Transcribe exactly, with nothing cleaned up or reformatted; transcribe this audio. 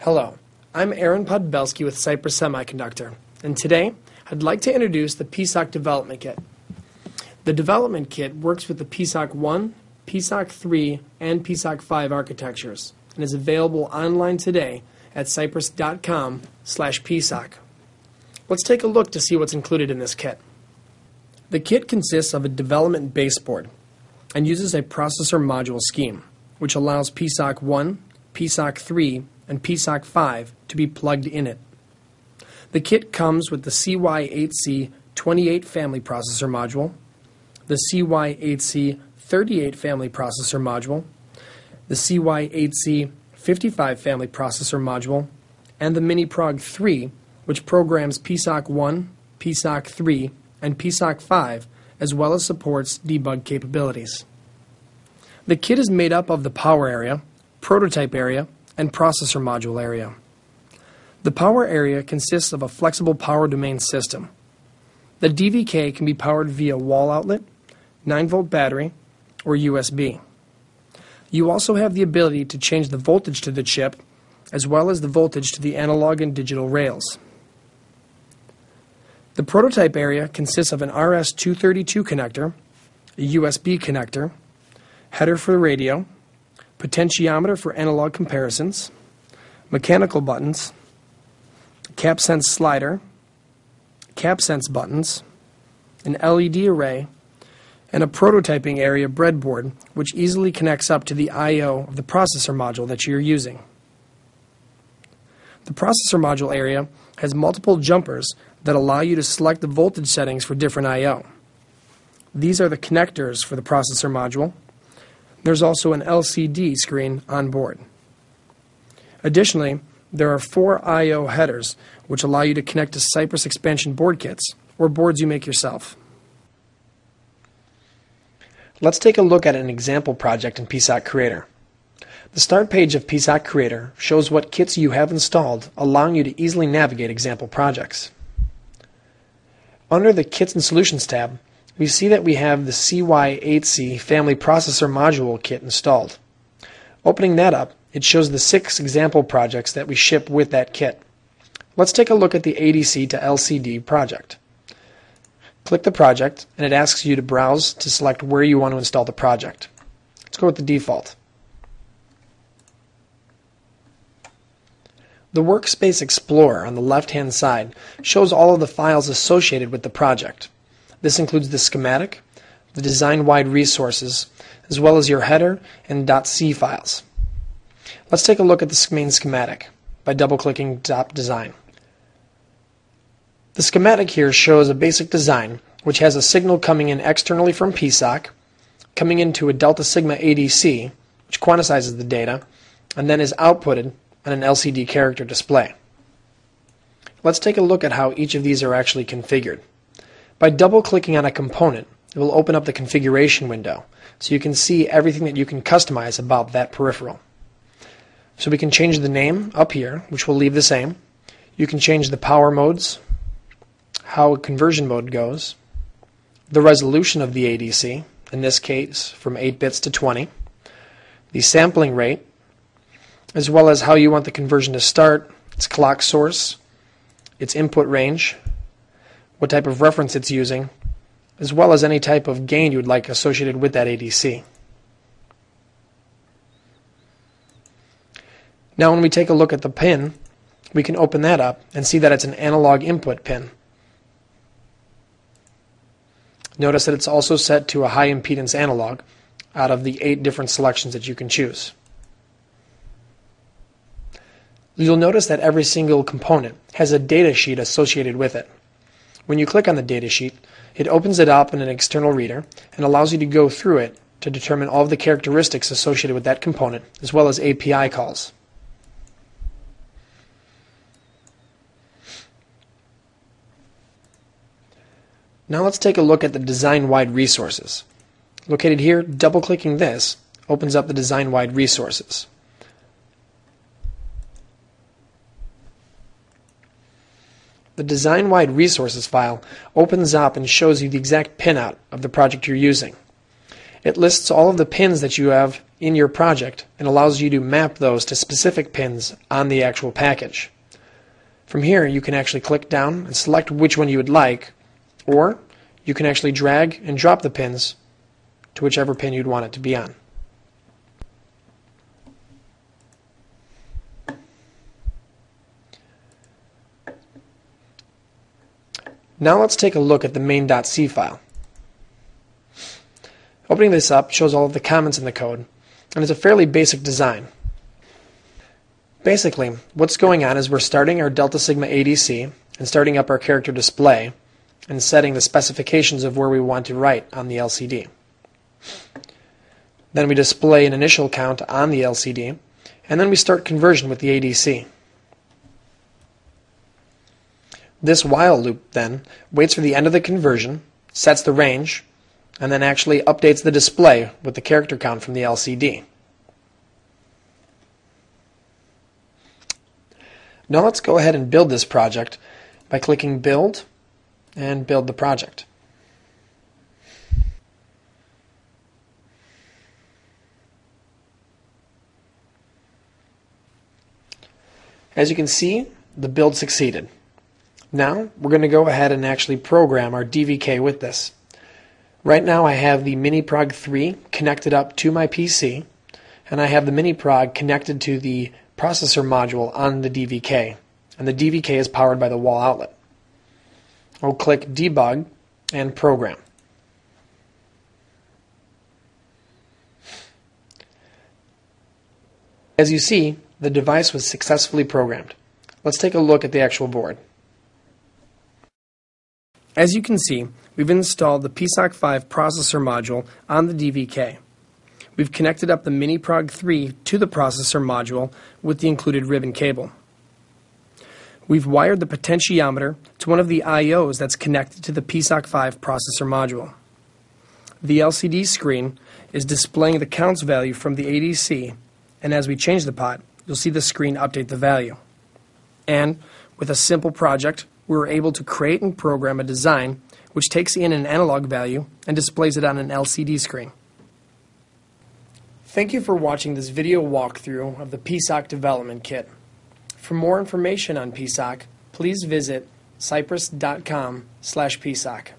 Hello, I'm Aaron Podbielski with Cypress Semiconductor, and today I'd like to introduce the PSoC Development Kit. The Development Kit works with the PSoC one, PSoC three, and PSoC five architectures, and is available online today at cypress dot com slash PSoC. Let's take a look to see what's included in this kit. The kit consists of a development baseboard and uses a processor module scheme, which allows PSoC one, PSoC three, and PSoC five to be plugged in it. The kit comes with the C Y eight C twenty-eight family processor module, the C Y eight C thirty-eight family processor module, the C Y eight C fifty-five family processor module, and the MiniProg three, which programs PSoC one, PSoC three, and PSoC five, as well as supports debug capabilities. The kit is made up of the power area, prototype area, and processor module area. The power area consists of a flexible power domain system. The D V K can be powered via wall outlet, nine volt battery, or U S B. You also have the ability to change the voltage to the chip, as well as the voltage to the analog and digital rails. The prototype area consists of an R S two thirty-two connector, a U S B connector, header for the radio, potentiometer for analog comparisons, mechanical buttons, CapSense slider, CapSense buttons, an L E D array, and a prototyping area breadboard which easily connects up to the I O of the processor module that you're using. The processor module area has multiple jumpers that allow you to select the voltage settings for different I O. These are the connectors for the processor module. There's also an L C D screen on board. Additionally, there are four I O headers which allow you to connect to Cypress Expansion board kits, or boards you make yourself. Let's take a look at an example project in PSoC Creator. The start page of PSoC Creator shows what kits you have installed, allowing you to easily navigate example projects. Under the Kits and Solutions tab, we see that we have the C Y eight C Family Processor Module Kit installed. Opening that up, it shows the six example projects that we ship with that kit. Let's take a look at the A D C to L C D project. Click the project, and it asks you to browse to select where you want to install the project. Let's go with the default. The Workspace Explorer on the left-hand side shows all of the files associated with the project. This includes the schematic, the design-wide resources, as well as your header and .c files. Let's take a look at the main schematic by double-clicking Top Design. The schematic here shows a basic design which has a signal coming in externally from PSoC, coming into a Delta Sigma A D C, which quantizes the data, and then is outputted on an L C D character display. Let's take a look at how each of these are actually configured. By double-clicking on a component, it will open up the configuration window, so you can see everything that you can customize about that peripheral. So we can change the name up here, which will leave the same. You can change the power modes, how conversion mode goes, the resolution of the A D C, in this case from eight bits to twenty, the sampling rate, as well as how you want the conversion to start, its clock source, its input range, what type of reference it's using, as well as any type of gain you would like associated with that A D C. Now when we take a look at the pin, we can open that up and see that it's an analog input pin. Notice that it's also set to a high impedance analog out of the eight different selections that you can choose. You'll notice that every single component has a datasheet associated with it. When you click on the datasheet, it opens it up in an external reader and allows you to go through it to determine all of the characteristics associated with that component, as well as A P I calls. Now let's take a look at the design-wide resources. Located here, double-clicking this opens up the design-wide resources. The design-wide resources file opens up and shows you the exact pinout of the project you're using. It lists all of the pins that you have in your project and allows you to map those to specific pins on the actual package. From here, you can actually click down and select which one you would like, or you can actually drag and drop the pins to whichever pin you'd want it to be on. Now let's take a look at the main.c file. Opening this up shows all of the comments in the code, and it's a fairly basic design. Basically, what's going on is we're starting our Delta Sigma A D C and starting up our character display and setting the specifications of where we want to write on the L C D. Then we display an initial count on the L C D, and then we start conversion with the A D C. This while loop then waits for the end of the conversion, sets the range, and then actually updates the display with the character count from the L C D. Now let's go ahead and build this project by clicking Build and build the project. As you can see, the build succeeded. Now we're going to go ahead and actually program our D V K with this. Right now I have the MiniProg three connected up to my P C, and I have the MiniProg connected to the processor module on the D V K, and the D V K is powered by the wall outlet. I'll click Debug and Program. As you see, the device was successfully programmed. Let's take a look at the actual board. As you can see, we've installed the P SoC five processor module on the D V K. We've connected up the MiniProg three to the processor module with the included ribbon cable. We've wired the potentiometer to one of the I Os that's connected to the P SoC five processor module. The L C D screen is displaying the counts value from the A D C, and as we change the pot, you'll see the screen update the value. And with a simple project, we were able to create and program a design which takes in an analog value and displays it on an L C D screen. Thank you for watching this video walkthrough of the P SoC Development Kit. For more information on P SoC, please visit cypress dot com slash P SoC.